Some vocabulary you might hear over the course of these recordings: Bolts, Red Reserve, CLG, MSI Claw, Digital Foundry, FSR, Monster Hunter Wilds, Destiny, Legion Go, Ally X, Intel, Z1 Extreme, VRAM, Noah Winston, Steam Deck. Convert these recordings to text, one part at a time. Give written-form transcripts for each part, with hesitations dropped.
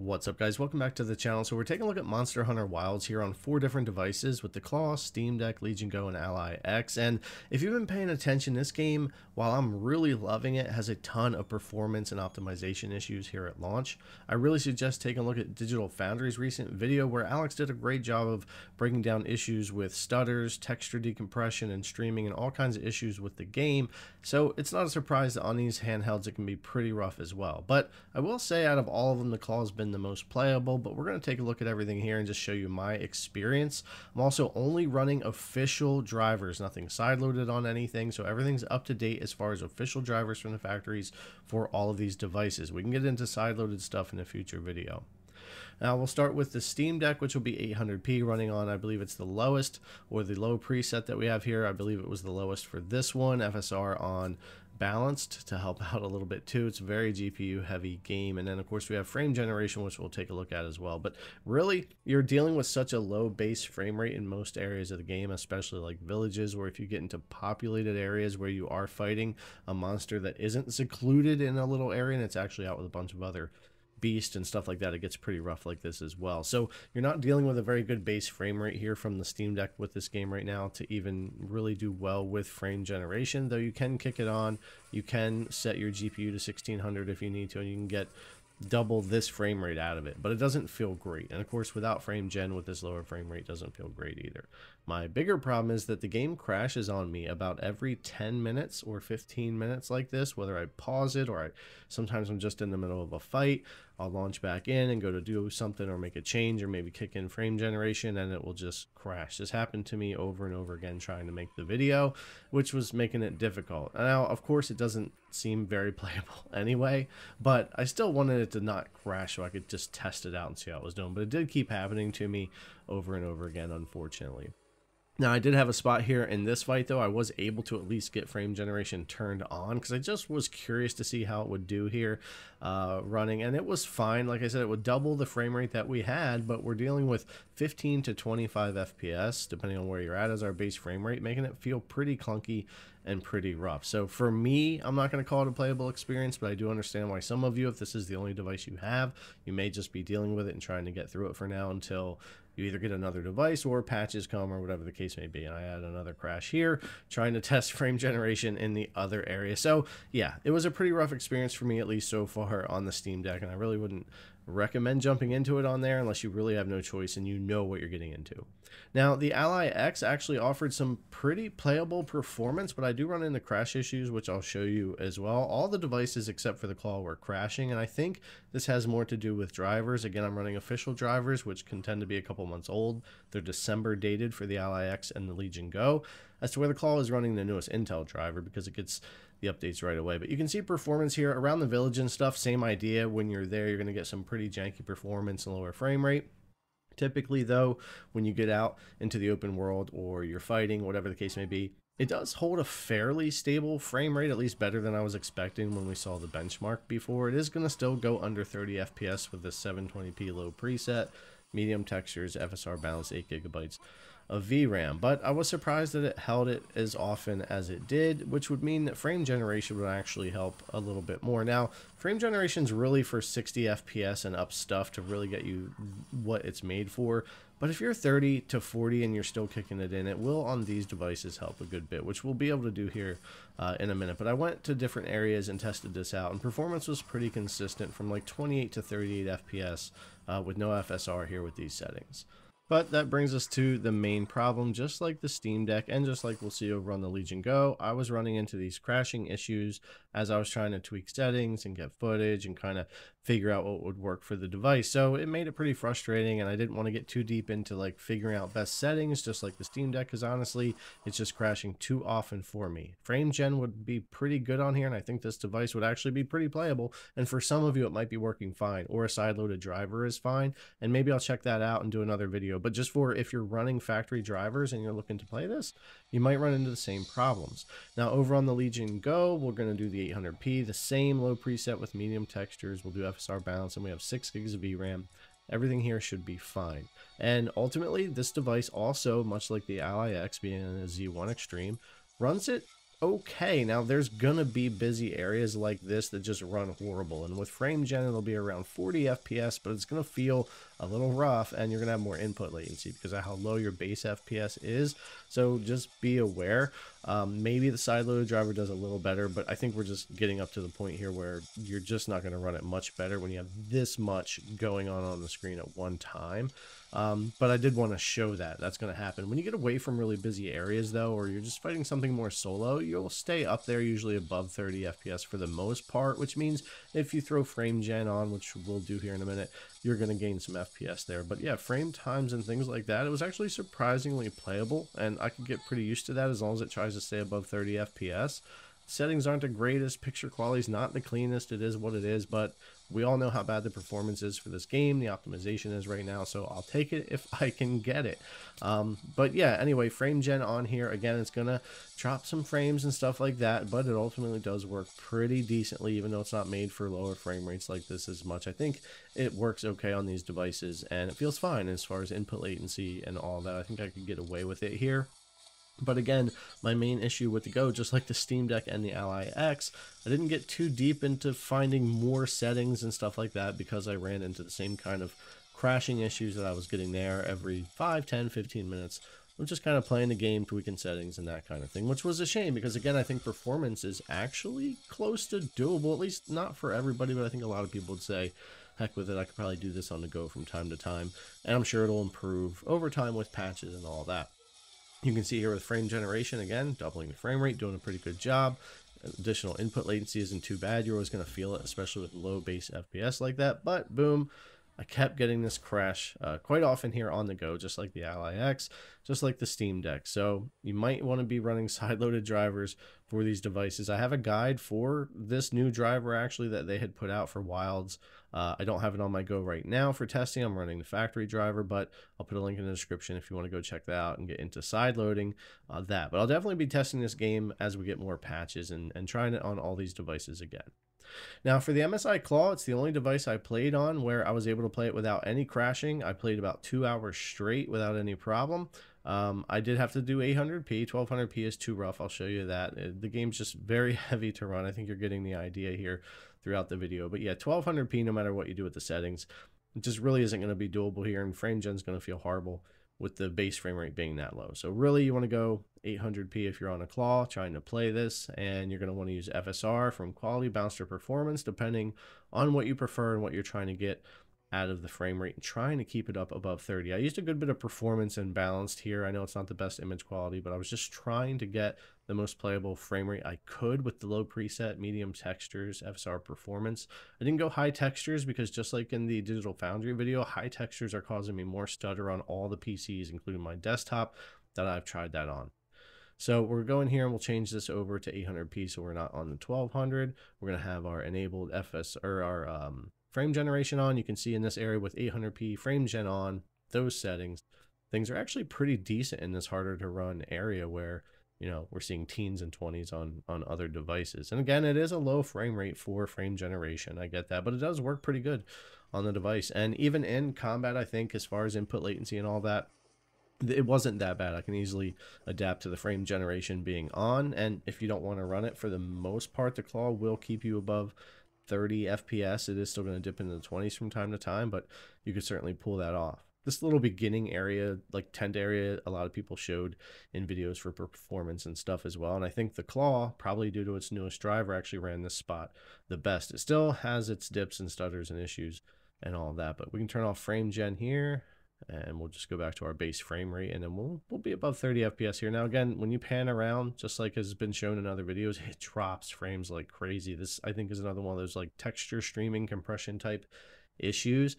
What's up, guys? Welcome back to the channel. So we're taking a look at Monster Hunter Wilds here on 4 different devices with the Claw, Steam Deck, Legion Go, and Ally X. And if you've been paying attention, this game, while I'm really loving it, has a ton of performance and optimization issues here at launch. I really suggest taking a look at Digital Foundry's recent video where Alex did a great job of breaking down issues with stutters, texture decompression, and streaming, and all kinds of issues with the game. So it's not a surprise that on these handhelds it can be pretty rough as well. But I will say, out of all of them, the Claw's been the most playable, but we're going to take a look at everything here and just show you my experience. I'm also only running official drivers, nothing sideloaded on anything, so everything's up to date as far as official drivers from the factories for all of these devices. We can get into sideloaded stuff in a future video. Now we'll start with the Steam Deck, which will be 800p running on, I believe it's the lowest, or the low preset that we have here. I believe it was the lowest for this one. FSR on balanced to help out a little bit too. It's a very GPU heavy game. And then of course we have frame generation, which we'll take a look at as well. But really, you're dealing with such a low base frame rate in most areas of the game, especially like villages, or if you get into populated areas where you are fighting a monster that isn't secluded in a little area and it's actually out with a bunch of other beast and stuff like that, it gets pretty rough like this as well. So you're not dealing with a very good base frame rate here from the Steam Deck with this game right now to even really do well with frame generation, though you can kick it on. You can set your GPU to 1600 if you need to, and you can get double this frame rate out of it, but it doesn't feel great. And of course, without frame gen with this lower frame rate, doesn't feel great either. My bigger problem is that the game crashes on me about every 10 minutes or 15 minutes like this, whether I pause it or sometimes I'm just in the middle of a fight, I'll launch back in and go to do something or make a change or maybe kick in frame generation, and it will just crash. This happened to me over and over again trying to make the video, which was making it difficult. Now, of course, it doesn't seem very playable anyway, but I still wanted it to not crash so I could just test it out and see how it was doing, but it did keep happening to me over and over again, unfortunately. Now, I did have a spot here in this fight, though. I was able to at least get frame generation turned on because I just was curious to see how it would do here running, and it was fine. Like I said, it would double the frame rate that we had, but we're dealing with 15 to 25 FPS, depending on where you're at, as our base frame rate, making it feel pretty clunky and pretty rough. So for me, I'm not going to call it a playable experience, but I do understand why some of you, if this is the only device you have, you may just be dealing with it and trying to get through it for now until you either get another device or patches come or whatever the case may be. And I had another crash here trying to test frame generation in the other area. So yeah, it was a pretty rough experience for me, at least so far, on the Steam Deck, and I really wouldn't recommend jumping into it on there unless you really have no choice and you know what you're getting into. Now, the Ally X actually offered some pretty playable performance, but I do run into crash issues, which I'll show you as well. All the devices except for the Claw were crashing, and I think this has more to do with drivers. Again, I'm running official drivers, which can tend to be a couple months old. They're December dated for the Ally X and the Legion Go. As to where the Claw is running the newest Intel driver because it gets the updates right away. But you can see performance here around the village and stuff. Same idea. When you're there, you're going to get some pretty janky performance and lower frame rate. Typically, though, when you get out into the open world or you're fighting, whatever the case may be, it does hold a fairly stable frame rate, at least better than I was expecting when we saw the benchmark before. It is going to still go under 30 FPS with the 720p low preset, medium textures, FSR balanced, 8 GB of VRAM, but I was surprised that it held it as often as it did, which would mean that frame generation would actually help a little bit more. Now, frame generation is really for 60 FPS and up stuff to really get you what it's made for, but if you're 30 to 40 and you're still kicking it in, it will on these devices help a good bit, which we'll be able to do here in a minute. But I went to different areas and tested this out, and performance was pretty consistent from like 28 to 38 FPS with no FSR here with these settings. But that brings us to the main problem. Just like the Steam Deck and just like we'll see over on the Legion Go, I was running into these crashing issues as I was trying to tweak settings and get footage and kind of figure out what would work for the device. So it made it pretty frustrating, and I didn't want to get too deep into like figuring out best settings just like the Steam Deck, because honestly, it's just crashing too often for me. Frame gen would be pretty good on here, and I think this device would actually be pretty playable. And for some of you, it might be working fine, or a sideloaded driver is fine. And maybe I'll check that out and do another video. But just for if you're running factory drivers and you're looking to play this, you might run into the same problems. Now, over on the Legion Go, we're going to do the 800p, the same low preset with medium textures. We'll do FSR balance, and we have 6 GB of VRAM. Everything here should be fine. And ultimately, this device also, much like the Ally X being a Z1 Extreme, runs it okay. Now there's gonna be busy areas like this that just run horrible, and with frame gen it'll be around 40 FPS, but it's gonna feel a little rough, and you're gonna have more input latency because of how low your base FPS is. So just be aware. Maybe the side loaded driver does a little better, but I think we're just getting up to the point here where you're just not gonna run it much better when you have this much going on the screen at one time. But I did want to show that that's going to happen. When you get away from really busy areas though, or you're just fighting something more solo, you'll stay up there usually above 30 FPS for the most part, which means if you throw frame gen on, which we'll do here in a minute, you're going to gain some FPS there. But yeah, frame times and things like that, it was actually surprisingly playable, and I could get pretty used to that as long as it tries to stay above 30 FPS. Settings aren't the greatest, picture quality's not the cleanest, it is what it is, but we all know how bad the performance is for this game, the optimization is right now, so I'll take it if I can get it. But yeah, anyway, frame gen on here, again, it's gonna drop some frames and stuff like that, but it ultimately does work pretty decently, even though it's not made for lower frame rates like this as much. I think it works okay on these devices, and it feels fine as far as input latency and all that. I think I could get away with it here. But again, my main issue with the Go, just like the Steam Deck and the Ally X, I didn't get too deep into finding more settings and stuff like that because I ran into the same kind of crashing issues that I was getting there every 5, 10, 15 minutes. I'm just kind of playing the game, tweaking settings and that kind of thing, which was a shame because, again, I think performance is actually close to doable, at least not for everybody, but I think a lot of people would say, heck with it, I could probably do this on the Go from time to time, and I'm sure it'll improve over time with patches and all that. You can see here with frame generation, again, doubling the frame rate, doing a pretty good job. Additional input latency isn't too bad. You're always going to feel it, especially with low base FPS like that. But boom, I kept getting this crash quite often here on the Go, just like the Ally X, just like the Steam Deck. So you might want to be running side-loaded drivers for these devices. I have a guide for this new driver, actually, that they had put out for Wilds. I don't have it on my Go right now for testing. I'm running the factory driver, but I'll put a link in the description if you want to go check that out and get into side loading that. But I'll definitely be testing this game as we get more patches and trying it on all these devices again. Now for the MSI Claw, it's the only device I played on where I was able to play it without any crashing. I played about 2 hours straight without any problem. I did have to do 800p, 1200p is too rough, I'll show you that. The game's just very heavy to run, I think you're getting the idea here throughout the video. But yeah, 1200p no matter what you do with the settings, it just really isn't going to be doable here, and frame gen's going to feel horrible with the base frame rate being that low. So really you want to go 800p if you're on a Claw trying to play this, and you're going to want to use FSR from quality, bounce to performance, depending on what you prefer and what you're trying to get out of the frame rate and trying to keep it up above 30. I used a good bit of performance and balanced here. I know it's not the best image quality, but I was just trying to get the most playable frame rate I could with the low preset, medium textures, FSR performance. I didn't go high textures because just like in the Digital Foundry video, high textures are causing me more stutter on all the PCs, including my desktop, that I've tried that on. So we're going here and we'll change this over to 800p so we're not on the 1200. We're going to have our enabled FSR, or our frame generation on. You can see in this area with 800p frame gen on, those settings, things are actually pretty decent in this harder to run area where, you know, we're seeing teens and 20s on other devices. And again, it is a low frame rate for frame generation, I get that, but it does work pretty good on the device. And even in combat, I think as far as input latency and all that, it wasn't that bad. I can easily adapt to the frame generation being on, and if you don't want to run it, for the most part the Claw will keep you above 30 FPS. It is still going to dip into the 20s from time to time, but you could certainly pull that off. This little beginning area, like tent area, a lot of people showed in videos for performance and stuff as well. And I think the Claw, probably due to its newest driver, actually ran this spot the best. It still has its dips and stutters and issues and all that, but we can turn off frame gen here, and we'll just go back to our base frame rate, and then we'll be above 30 FPS here. Now again, when you pan around, just like has been shown in other videos, it drops frames like crazy. This, I think, is another one of those like texture streaming compression type issues.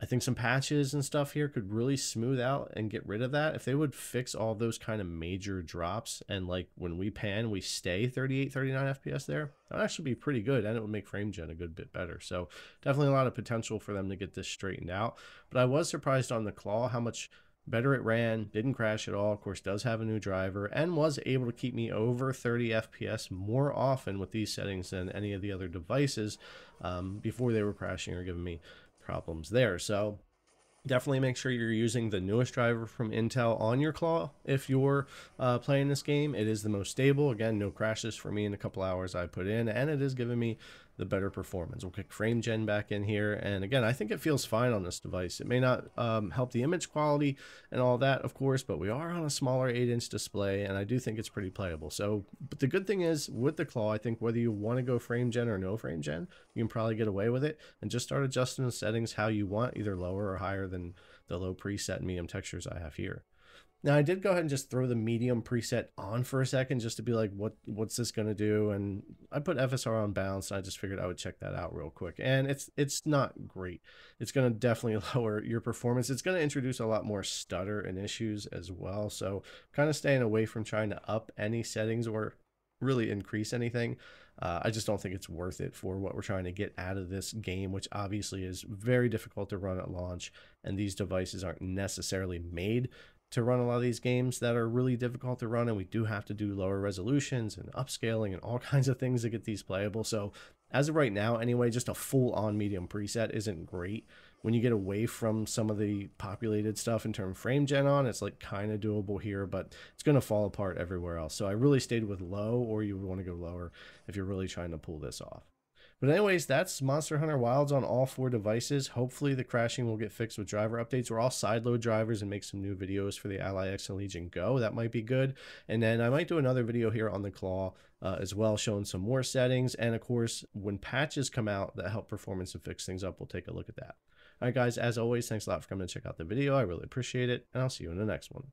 I think some patches and stuff here could really smooth out and get rid of that. If they would fix all those kind of major drops, and like when we pan, we stay 38, 39 FPS there, that would actually be pretty good, and it would make frame gen a good bit better. So definitely a lot of potential for them to get this straightened out. But I was surprised on the Claw how much better it ran, didn't crash at all, of course does have a new driver, and was able to keep me over 30 FPS more often with these settings than any of the other devices before they were crashing or giving me problems there. So Definitely make sure you're using the newest driver from Intel on your Claw if you're playing this game. It is the most stable. Again, no crashes for me in a couple hours I put in, and it is giving me the better performance. We'll kick frame gen back in here, and again, I think it feels fine on this device. It may not help the image quality and all that, of course, but we are on a smaller 8-inch display, and I do think it's pretty playable. So, but the good thing is with the Claw, I think whether you want to go frame gen or no frame gen, you can probably get away with it, and just start adjusting the settings how you want, either lower or higher than the low preset and medium textures I have here. Now, I did go ahead and just throw the medium preset on for a second just to be like, what's this going to do? And I put FSR on balance, and I just figured I would check that out real quick. And it's not great. It's going to definitely lower your performance. It's going to introduce a lot more stutter and issues as well. So kind of staying away from trying to up any settings or really increase anything. I just don't think it's worth it for what we're trying to get out of this game, which obviously is very difficult to run at launch. And these devices aren't necessarily made to run a lot of these games that are really difficult to run, and we do have to do lower resolutions and upscaling and all kinds of things to get these playable. So as of right now anyway, just a full-on medium preset isn't great. When you get away from some of the populated stuff in terms of frame gen on, it's like kind of doable here, but it's going to fall apart everywhere else. So I really stayed with low, or you would want to go lower if you're really trying to pull this off. But anyways, that's Monster Hunter Wilds on all four devices. Hopefully the crashing will get fixed with driver updates, or I'll sideload drivers and make some new videos for the Ally X and Legion Go. That might be good. And then I might do another video here on the Claw as well, showing some more settings. And of course, when patches come out that help performance and fix things up, we'll take a look at that. All right, guys, as always, thanks a lot for coming to check out the video. I really appreciate it, and I'll see you in the next one.